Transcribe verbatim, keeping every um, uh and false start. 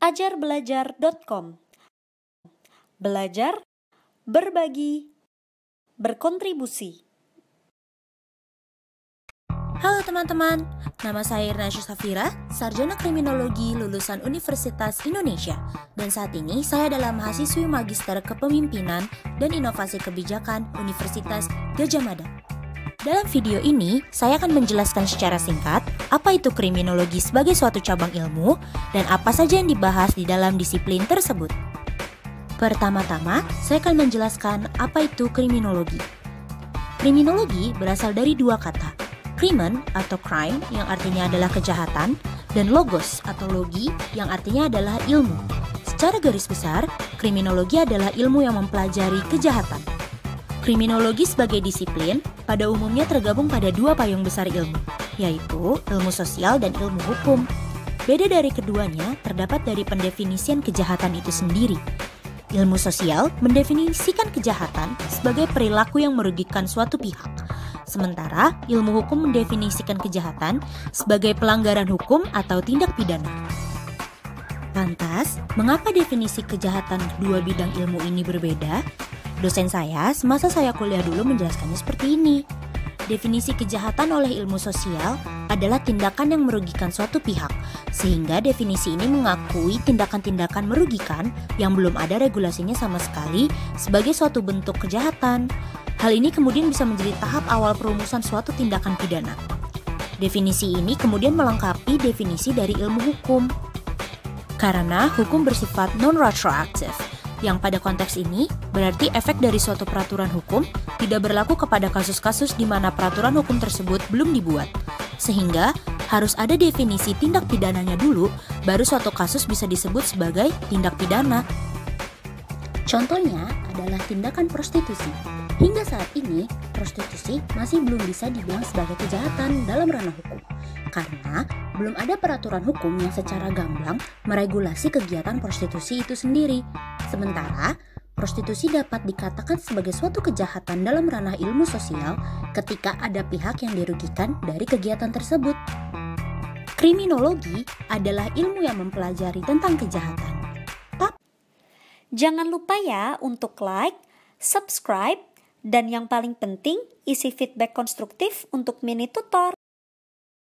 ajar belajar dot com. Belajar, berbagi, berkontribusi. Halo teman-teman, nama saya Irna Syusafira, sarjana kriminologi lulusan Universitas Indonesia. Dan saat ini saya adalah mahasiswi magister kepemimpinan dan inovasi kebijakan Universitas Gadjah Mada. Dalam video ini, saya akan menjelaskan secara singkat apa itu kriminologi sebagai suatu cabang ilmu dan apa saja yang dibahas di dalam disiplin tersebut. Pertama-tama, saya akan menjelaskan apa itu kriminologi. Kriminologi berasal dari dua kata, krimen atau crime yang artinya adalah kejahatan, dan logos atau logi yang artinya adalah ilmu. Secara garis besar, kriminologi adalah ilmu yang mempelajari kejahatan. Kriminologi sebagai disiplin pada umumnya tergabung pada dua payung besar ilmu, yaitu ilmu sosial dan ilmu hukum. Beda dari keduanya terdapat dari pendefinisian kejahatan itu sendiri. Ilmu sosial mendefinisikan kejahatan sebagai perilaku yang merugikan suatu pihak. Sementara, ilmu hukum mendefinisikan kejahatan sebagai pelanggaran hukum atau tindak pidana. Lantas, mengapa definisi kejahatan kedua bidang ilmu ini berbeda? Dosen saya semasa saya kuliah dulu menjelaskannya seperti ini. Definisi kejahatan oleh ilmu sosial adalah tindakan yang merugikan suatu pihak, sehingga definisi ini mengakui tindakan-tindakan merugikan yang belum ada regulasinya sama sekali sebagai suatu bentuk kejahatan. Hal ini kemudian bisa menjadi tahap awal perumusan suatu tindakan pidana. Definisi ini kemudian melengkapi definisi dari ilmu hukum. Karena hukum bersifat non-retroaktif, yang pada konteks ini berarti efek dari suatu peraturan hukum tidak berlaku kepada kasus-kasus di mana peraturan hukum tersebut belum dibuat. Sehingga harus ada definisi tindak pidananya dulu, baru suatu kasus bisa disebut sebagai tindak pidana. Contohnya adalah tindakan prostitusi. Hingga saat ini, prostitusi masih belum bisa dibilang sebagai kejahatan dalam ranah hukum, karena belum ada peraturan hukum yang secara gamblang meregulasi kegiatan prostitusi itu sendiri. Sementara, prostitusi dapat dikatakan sebagai suatu kejahatan dalam ranah ilmu sosial ketika ada pihak yang dirugikan dari kegiatan tersebut. Kriminologi adalah ilmu yang mempelajari tentang kejahatan. Tapi, jangan lupa ya untuk like, subscribe, dan yang paling penting, isi feedback konstruktif untuk mini tutor.